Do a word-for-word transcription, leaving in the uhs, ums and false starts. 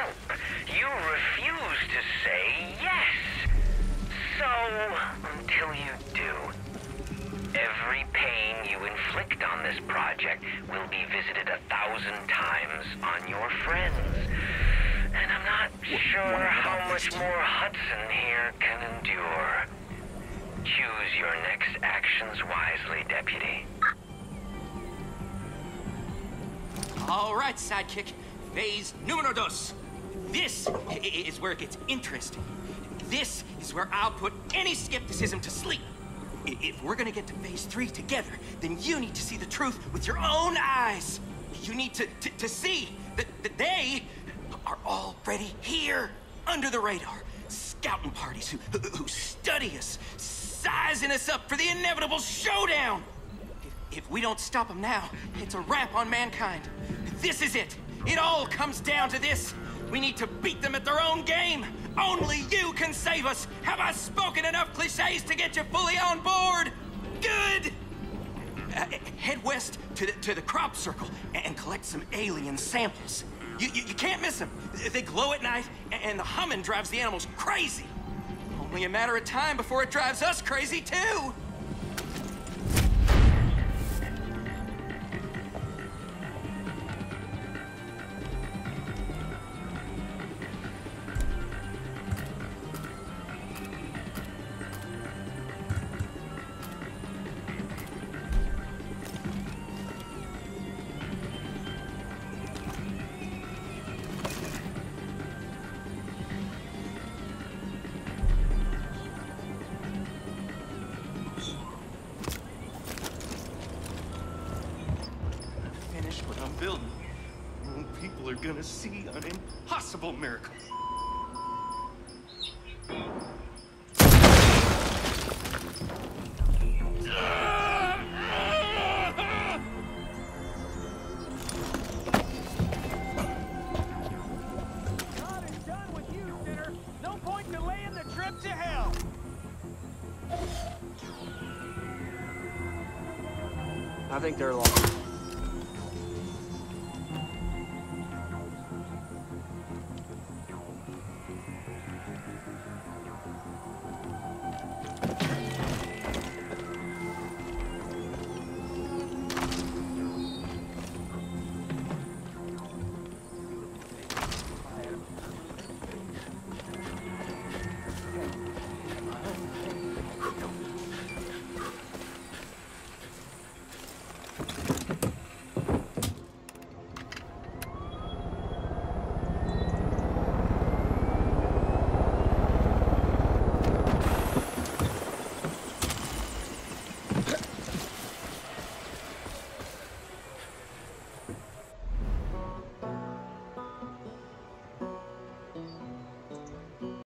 help. You refuse to say yes. So, until you do, every pain you inflict on this project will be visited a thousand times on your friends. And I'm not sure how much more Hudson here can endure. Choose your next actions wisely, Deputy. All right, sidekick. Phase numero dos. This is where it gets interesting. This is where I'll put any skepticism to sleep. If we're gonna get to phase three together, then you need to see the truth with your own eyes. You need to, to, to see that, that they are already here, under the radar. Scouting parties who, who, who study us, sizing us up for the inevitable showdown. If, if we don't stop them now, it's a wrap on mankind. This is it. It all comes down to this. We need to beat them at their own game. Only you can save us. Have I spoken enough cliches to get you fully on board? Good! Uh, head west to the, to the crop circle and collect some alien samples. You, you, you can't miss them. They glow at night, and the humming drives the animals crazy. Only a matter of time before it drives us crazy, too. Gonna see an impossible miracle. God is done with you, sinner. No point delaying the trip to hell. I think they're lost.